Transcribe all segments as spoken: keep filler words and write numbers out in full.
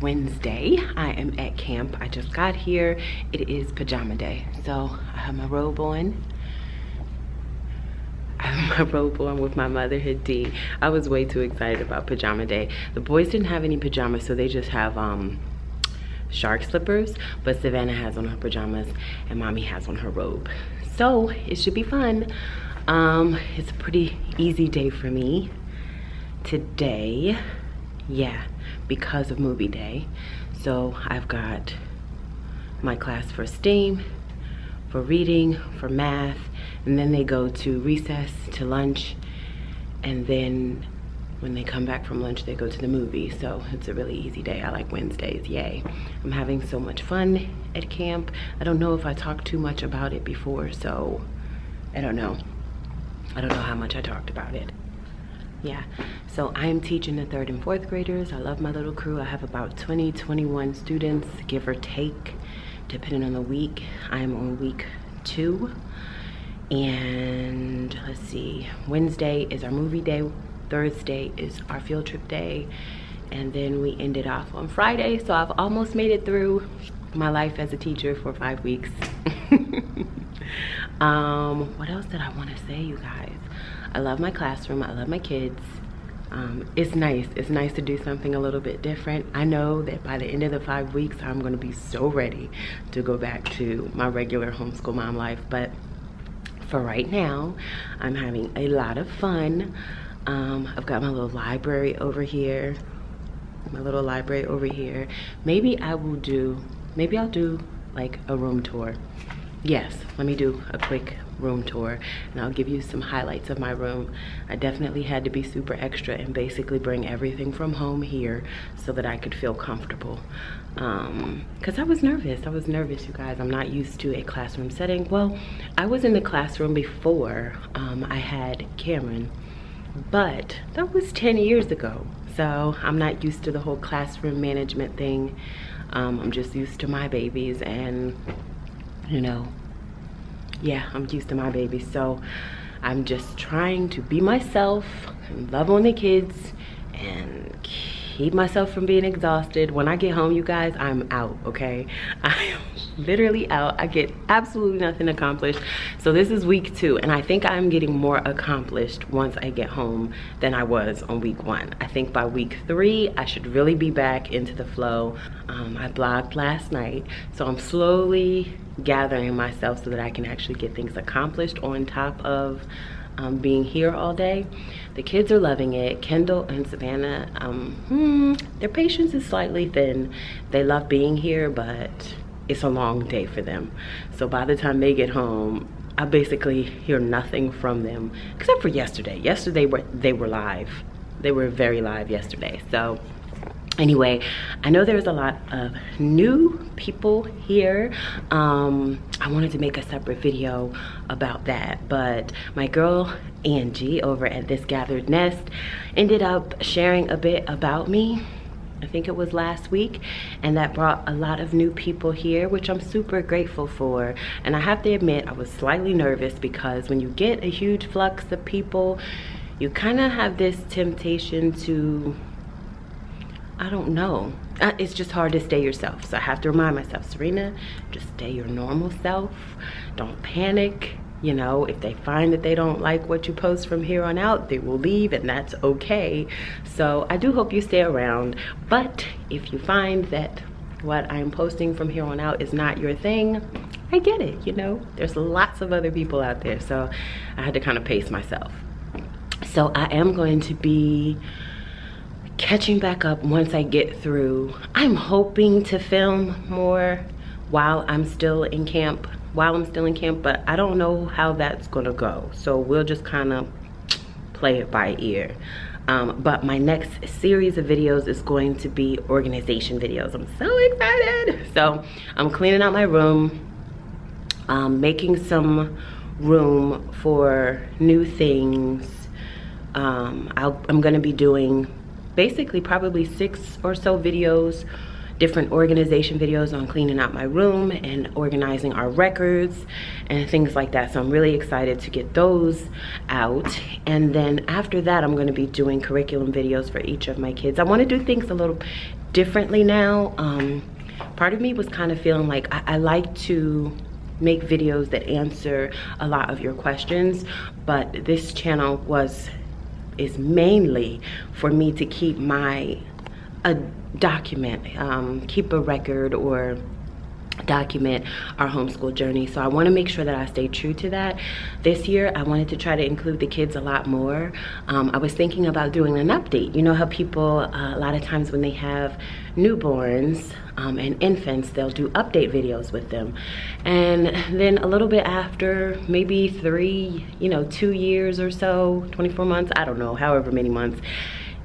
Wednesday. I am at camp. I just got here. It is pajama day. So I have my robe on. I have my robe on with my motherhood D. I was way too excited about pajama day. The boys didn't have any pajamas, so they just have um, shark slippers. But Savannah has on her pajamas and mommy has on her robe. So it should be fun. Um, it's a pretty easy day for me today. Yeah, because of movie day. So I've got my class for STEAM, for reading, for math, and then they go to recess, to lunch, and then when they come back from lunch, they go to the movie. So it's a really easy day. I like Wednesdays, yay. I'm having so much fun at camp. I don't know if I talked too much about it before, so I don't know. I don't know how much I talked about it. Yeah, so I'm teaching the third and fourth graders. I love my little crew. I have about twenty, twenty-one students, give or take, depending on the week. I'm on week two. And let's see, Wednesday is our movie day. Thursday is our field trip day. And then we ended off on Friday. So I've almost made it through my life as a teacher for five weeks. um, what else did I want to say, you guys? I love my classroom, I love my kids. Um, it's nice, it's nice to do something a little bit different. I know that by the end of the five weeks, I'm gonna be so ready to go back to my regular homeschool mom life, but for right now, I'm having a lot of fun. Um, I've got my little library over here, my little library over here. Maybe I will do, maybe I'll do like a room tour. Yes, let me do a quick room tour and I'll give you some highlights of my room. I definitely had to be super extra and basically bring everything from home here so that I could feel comfortable. Um, cause I was nervous, I was nervous, you guys. I'm not used to a classroom setting. Well, I was in the classroom before um, I had Cameron, but that was ten years ago. So I'm not used to the whole classroom management thing. Um, I'm just used to my babies and, you know, yeah, I'm used to my baby, so I'm just trying to be myself and love on the kids and keep myself from being exhausted. When I get home, you guys, I'm out, okay? I am literally out. I get absolutely nothing accomplished. So this is week two, and I think I'm getting more accomplished once I get home than I was on week one. I think by week three, I should really be back into the flow. Um, I blogged last night, so I'm slowly gathering myself so that I can actually get things accomplished on top of um, being here all day. The kids are loving it. Kendall and Savannah, um, hmm, their patience is slightly thin. They love being here, but it's a long day for them. So by the time they get home, I basically hear nothing from them, except for yesterday. Yesterday, were, they were live. They were very live yesterday. So anyway, I know there's a lot of new people here. Um, I wanted to make a separate video about that, but my girl Angie over at This Gathered Nest ended up sharing a bit about me. I think it was last week, and that brought a lot of new people here, which I'm super grateful for. And I have to admit, I was slightly nervous because when you get a huge flux of people, you kind of have this temptation to, I don't know. It's just hard to stay yourself. So I have to remind myself, Syreena, just stay your normal self. Don't panic. You know, if they find that they don't like what you post from here on out, they will leave, and that's okay. So I do hope you stay around. But if you find that what I'm posting from here on out is not your thing, I get it, you know. There's lots of other people out there. So I had to kind of pace myself. So I am going to be catching back up once I get through. I'm hoping to film more while I'm still in camp, while I'm still in camp, but I don't know how that's gonna go. So we'll just kind of play it by ear. Um, but my next series of videos is going to be organization videos. I'm so excited. So I'm cleaning out my room, um, making some room for new things. Um, I'll, I'm gonna be doing basically probably six or so videos, different organization videos on cleaning out my room and organizing our records and things like that. So I'm really excited to get those out. And then after that, I'm gonna be doing curriculum videos for each of my kids. I wanna do things a little differently now. Um, part of me was kind of feeling like I, I like to make videos that answer a lot of your questions, but this channel was is mainly for me to keep my a document, um, keep a record or document our homeschool journey. So I want to make sure that I stay true to that. This year I wanted to try to include the kids a lot more. um, I was thinking about doing an update. You know how people uh, a lot of times when they have newborns um, and infants, they'll do update videos with them, and then a little bit after maybe three, you know two years or so, twenty-four months, I don't know, however many months,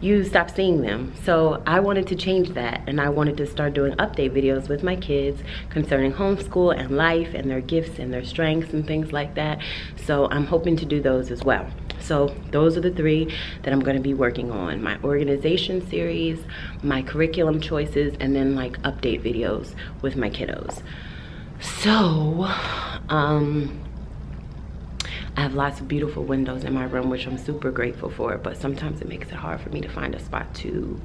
you stop seeing them. So I wanted to change that, and I wanted to start doing update videos with my kids concerning homeschool and life and their gifts and their strengths and things like that. So I'm hoping to do those as well. So those are the three that I'm gonna be working on: my organization series, my curriculum choices, and then like update videos with my kiddos. So, um, I have lots of beautiful windows in my room, which I'm super grateful for, but sometimes it makes it hard for me to find a spot to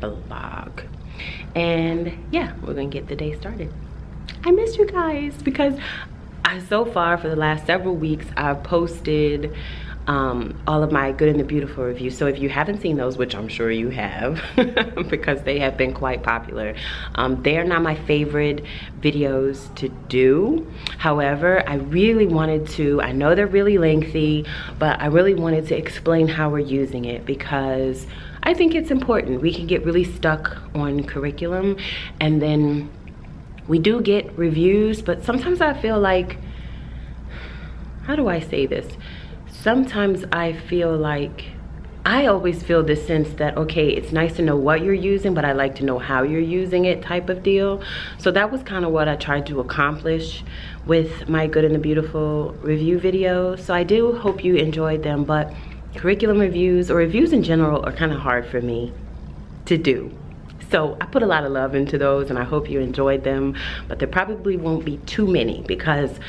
vlog. And yeah, we're gonna get the day started. I miss you guys, because I, so far for the last several weeks, I've posted um, all of my Good and the Beautiful reviews. So if you haven't seen those, which I'm sure you have, because they have been quite popular, um, they're not my favorite videos to do. However, I really wanted to, I know they're really lengthy, but I really wanted to explain how we're using it, because I think it's important. We can get really stuck on curriculum, and then we do get reviews, but sometimes I feel like, how do I say this? Sometimes I feel like, I always feel this sense that, okay, it's nice to know what you're using, but I like to know how you're using it type of deal. So that was kind of what I tried to accomplish with my Good and the Beautiful review videos. So I do hope you enjoyed them, but curriculum reviews or reviews in general are kind of hard for me to do. So I put a lot of love into those, and I hope you enjoyed them, but there probably won't be too many, because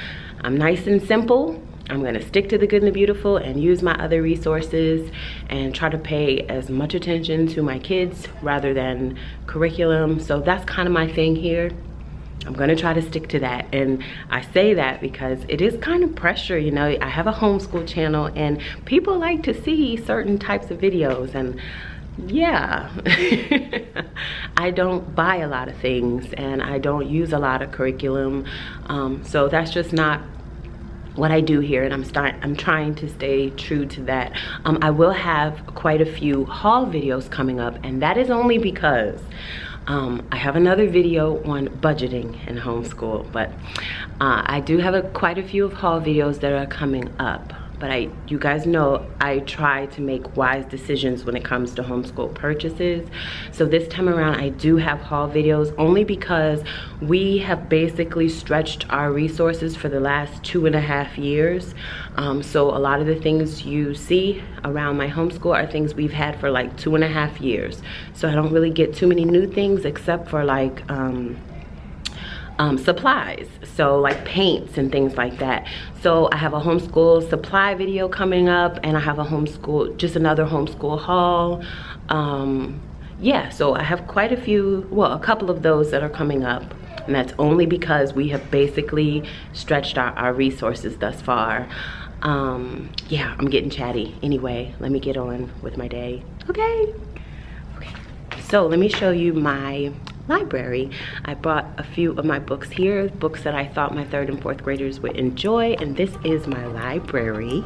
I'm nice and simple. I'm gonna stick to the Good and the Beautiful and use my other resources and try to pay as much attention to my kids rather than curriculum. So that's kind of my thing here. I'm gonna try to stick to that, and I say that because it is kind of pressure, you know. I have a homeschool channel, and people like to see certain types of videos, and yeah, I don't buy a lot of things, and I don't use a lot of curriculum, um, so that's just not what I do here, and I'm start, I'm trying to stay true to that. Um, I will have quite a few haul videos coming up, and that is only because um, I have another video on budgeting and homeschool, but uh, I do have a, quite a few of haul videos that are coming up. But I, you guys know I try to make wise decisions when it comes to homeschool purchases. So this time around I do have haul videos, only because we have basically stretched our resources for the last two and a half years. Um, so a lot of the things you see around my homeschool are things we've had for like two and a half years. So I don't really get too many new things except for like, um, Um, supplies, so like paints and things like that. So I have a homeschool supply video coming up, and I have a homeschool, just another homeschool haul. Um, yeah, so I have quite a few, well, a couple of those that are coming up, and that's only because we have basically stretched our, our resources thus far. Um, yeah, I'm getting chatty. Anyway, let me get on with my day. Okay. Okay. So let me show you my library. I brought a few of my books here, books that I thought my third and fourth graders would enjoy, and this is my library.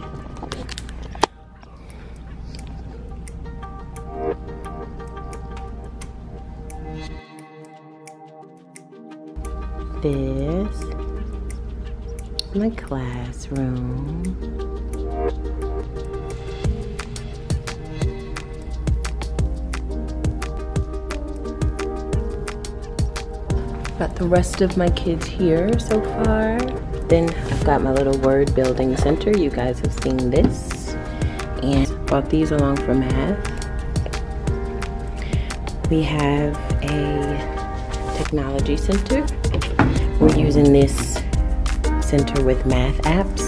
This is my classroom. Got the rest of my kids here so far. Then I've got my little word building center. You guys have seen this. And brought these along for math. We have a technology center. We're using this center with math apps.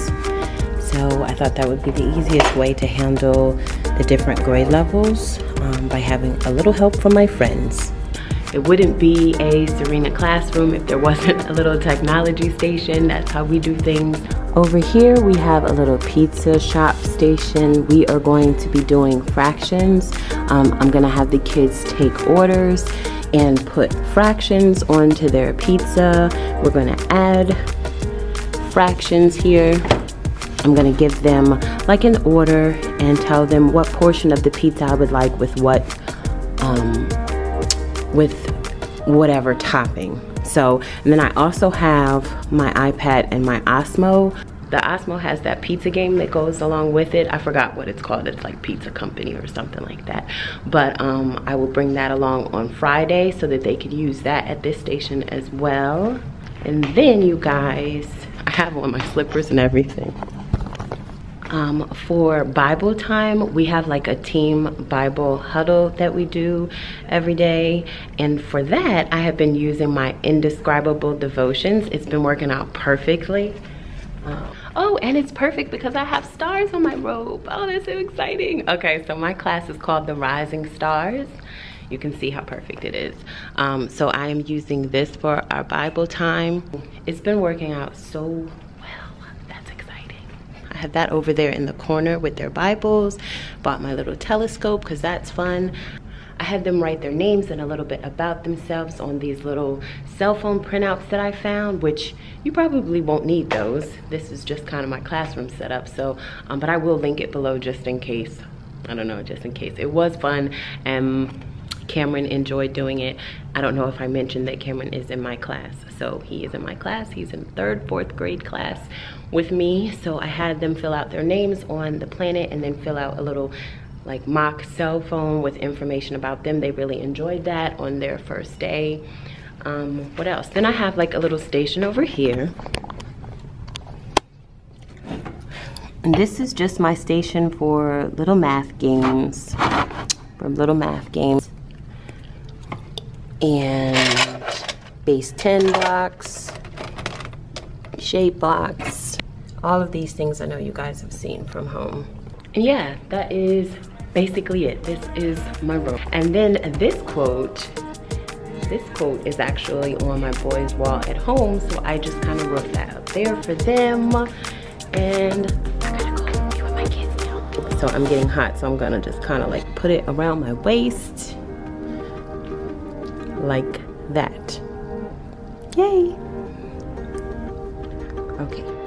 So I thought that would be the easiest way to handle the different grade levels um, by having a little help from my friends. It wouldn't be a Syreena classroom if there wasn't a little technology station. That's how we do things. Over here we have a little pizza shop station. We are going to be doing fractions. Um, I'm gonna have the kids take orders and put fractions onto their pizza. We're gonna add fractions here. I'm gonna give them like an order and tell them what portion of the pizza I would like with what, um, with whatever topping. So, and then I also have my iPad and my Osmo. The Osmo has that pizza game that goes along with it. I forgot what it's called. It's like Pizza Company or something like that. But um, I will bring that along on Friday so that they could use that at this station as well. And then you guys, I have on my slippers and everything. Um, for Bible time, we have like a team Bible huddle that we do every day. And for that, I have been using my Indescribable devotions. It's been working out perfectly. Oh, and it's perfect because I have stars on my robe. Oh, that's so exciting. Okay, so my class is called The Rising Stars. You can see how perfect it is. Um, so I am using this for our Bible time. It's been working out so well. That's exciting. I have that over there in the corner with their Bibles. Bought my little telescope because that's fun. I had them write their names and a little bit about themselves on these little cell phone printouts that I found, which you probably won't need those. This is just kind of my classroom setup, so, um, but I will link it below just in case. I don't know, just in case. It was fun, and Cameron enjoyed doing it. I don't know if I mentioned that Cameron is in my class. So he is in my class. He's in third, fourth grade class with me. So I had them fill out their names on the planet and then fill out a little like mock cell phone with information about them. They really enjoyed that on their first day. Um, what else? Then I have like a little station over here. And this is just my station for little math games, for little math games. And base ten blocks, shape blocks, all of these things I know you guys have seen from home. And yeah, that is basically it. This is my room. And then this quote, this quote is actually on my boys' wall at home, so I just kind of wrote that up there for them. And I gotta go and be with my kids now. So I'm getting hot, so I'm gonna just kind of like put it around my waist, like that. Yay. Okay.